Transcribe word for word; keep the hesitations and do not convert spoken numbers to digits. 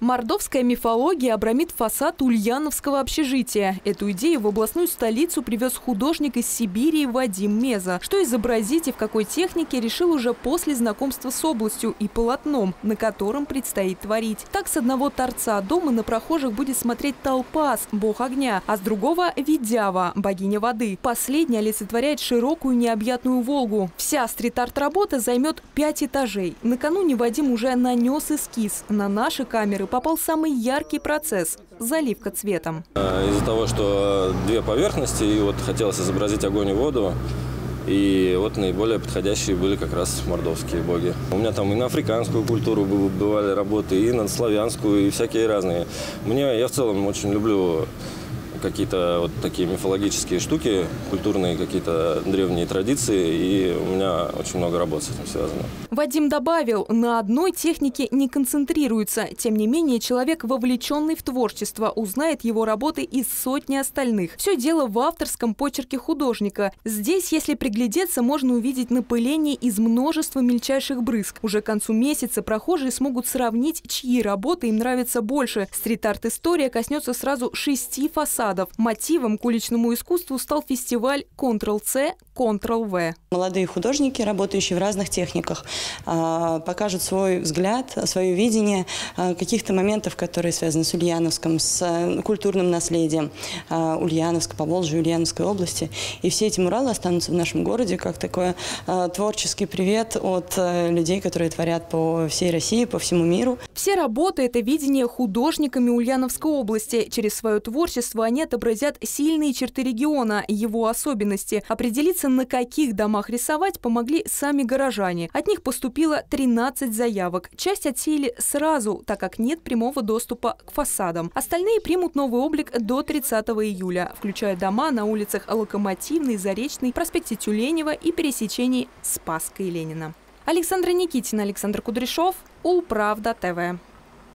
Мордовская мифология обрамит фасад ульяновского общежития. Эту идею в областную столицу привез художник из Сибири Вадим Меза. Что изобразить и в какой технике, решил уже после знакомства с областью и полотном, на котором предстоит творить. Так, с одного торца дома на прохожих будет смотреть Толпас, бог огня, а с другого – Видява, богиня воды. Последняя олицетворяет широкую необъятную Волгу. Вся стрит-арт-работа займет пять этажей. Накануне Вадим уже нанес эскиз. На наши камеры попал самый яркий процесс – заливка цветом. Из-за того, что две поверхности, и вот хотелось изобразить огонь и воду, и вот наиболее подходящие были как раз мордовские боги. У меня там и на африканскую культуру бывали работы, и на славянскую, и всякие разные. Мне, я в целом очень люблю какие-то вот такие мифологические штуки, культурные какие-то древние традиции, и у меня очень много работ с этим связано. Вадим добавил, на одной технике не концентрируется. Тем не менее, человек, вовлеченный в творчество, узнает его работы из сотни остальных. Все дело в авторском почерке художника. Здесь, если приглядеться, можно увидеть напыление из множества мельчайших брызг. Уже к концу месяца прохожие смогут сравнить, чьи работы им нравятся больше. Стрит-арт-история коснется сразу шести фасадов. Мотивом к уличному искусству стал фестиваль «Контрол-Ц», «Контрол-В». Молодые художники, работающие в разных техниках, покажут свой взгляд, свое видение каких-то моментов, которые связаны с Ульяновском, с культурным наследием Ульяновска, Поволжья, Ульяновской области. И все эти муралы останутся в нашем городе как такой творческий привет от людей, которые творят по всей России, по всему миру. Все работы – это видение художниками Ульяновской области. Через свое творчество они отобразят сильные черты региона, его особенности. Определиться, на каких домах рисовать, помогли сами горожане. От них поступило тринадцать заявок. Часть отсеяли сразу, так как нет прямого доступа к фасадам. Остальные примут новый облик до тридцатого июля, включая дома на улицах Локомотивной, Заречной, проспекте Тюленева и пересечении Спасска и Ленина. Александра Никитина, Александр Кудряшов, УлПравда ТВ.